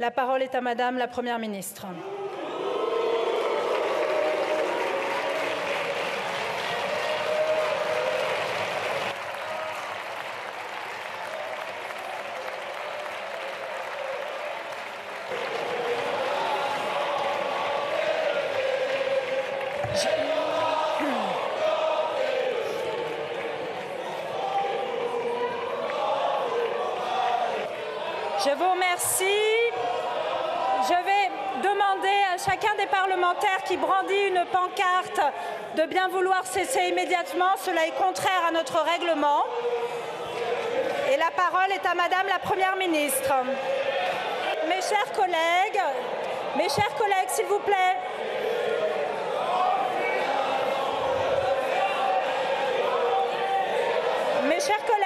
La parole est à Madame la Première ministre. Je vous remercie. Je vais demander à chacun des parlementaires qui brandit une pancarte de bien vouloir cesser immédiatement. Cela est contraire à notre règlement. Et la parole est à Madame la Première ministre. Mes chers collègues, s'il vous plaît. Mes chers collègues,